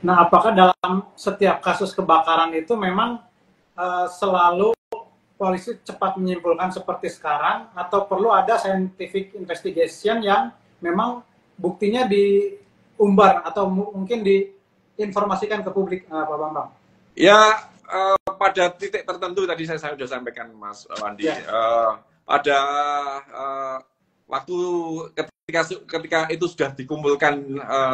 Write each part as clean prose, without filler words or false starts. Nah, apakah dalam setiap kasus kebakaran itu memang selalu polisi cepat menyimpulkan seperti sekarang, atau perlu ada scientific investigation yang memang buktinya diumbar atau mungkin diinformasikan ke publik, Pak Bambang? Ya, pada titik tertentu tadi saya sudah sampaikan, Mas Wandi, ya. Pada waktu ketika itu sudah dikumpulkan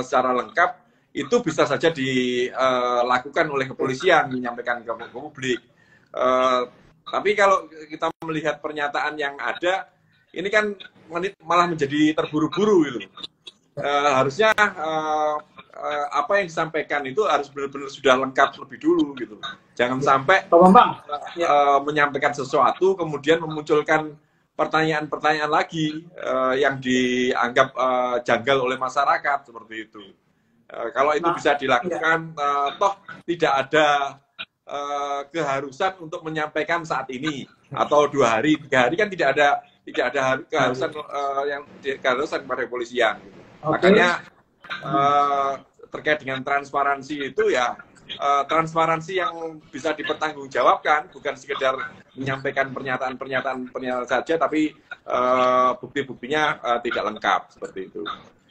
secara lengkap, itu bisa saja dilakukan oleh kepolisian, menyampaikan ke publik. Tapi kalau kita melihat pernyataan yang ada, ini kan malah menjadi terburu-buru gitu. Harusnya apa yang disampaikan itu harus benar-benar sudah lengkap lebih dulu gitu. Jangan sampai menyampaikan sesuatu kemudian memunculkan pertanyaan-pertanyaan lagi yang dianggap janggal oleh masyarakat seperti itu. Kalau itu bisa dilakukan, toh tidak ada keharusan untuk menyampaikan saat ini atau 2 hari, 3 hari, kan tidak ada keharusan keharusan kepada kepolisian. Makanya terkait dengan transparansi itu ya, transparansi yang bisa dipertanggungjawabkan, bukan sekedar menyampaikan pernyataan saja, tapi bukti-buktinya tidak lengkap seperti itu.